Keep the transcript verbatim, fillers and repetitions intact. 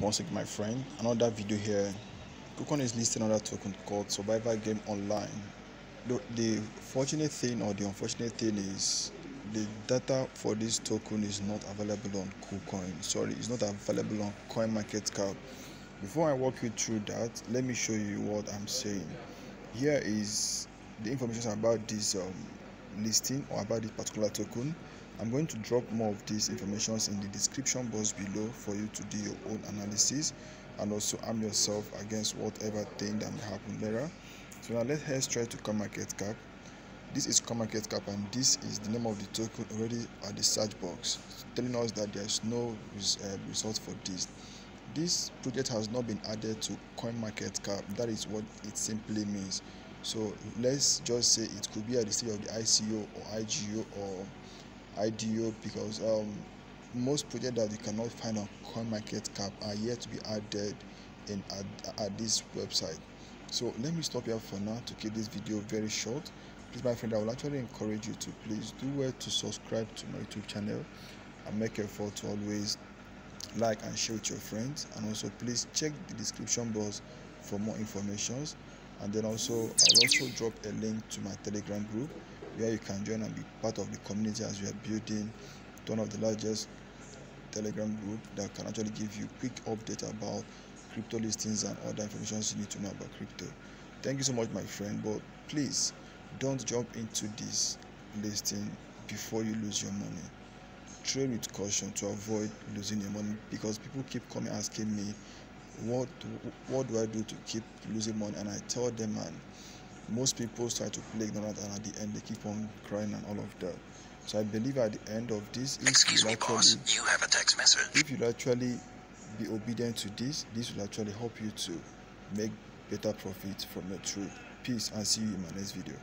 once again, my friend, another video here. KuCoin is listing another token called Survival Game Online. The, the fortunate thing or the unfortunate thing is the data for this token is not available on KuCoin. Sorry, it's not available on CoinMarketCap. Before I walk you through that, let me show you what I'm saying. Here is the information about this um, listing or about this particular token. I'm going to drop more of these information in the description box below for you to do your own analysis and also arm yourself against whatever thing that may happen later. So now let's head straight to CoinMarketCap. This is CoinMarketCap and this is the name of the token already at the search box. It's telling us that there is no res uh, result for this. This project has not been added to CoinMarketCap. That is what it simply means. So let's just say it could be at the stage of the I C O or I G O or I D O, because um, most projects that you cannot find on CoinMarketCap are yet to be added in at, at this website. So let me stop here for now to keep this video very short. Please, my friend, I will actually encourage you to please do well to subscribe to my YouTube channel and make effort to always like and share with your friends, and also please check the description box for more information. And then also I'll also drop a link to my Telegram group where you can join and be part of the community as we are building one of the largest Telegram group that can actually give you quick updates about crypto listings and other information you need to know about crypto. Thank you so much, my friend, but please don't jump into this listing before you lose your money. Trade with caution to avoid losing your money, because people keep coming asking me what what do I do to keep losing money, and I tell them, man, most people try to play ignorant and at the end they keep on crying and all of that. So I believe at the end of this, if Excuse you me, actually, boss, you have a text message. If you actually be obedient to this, this will actually help you to make better profit from your trade. Peace, and see you in my next video.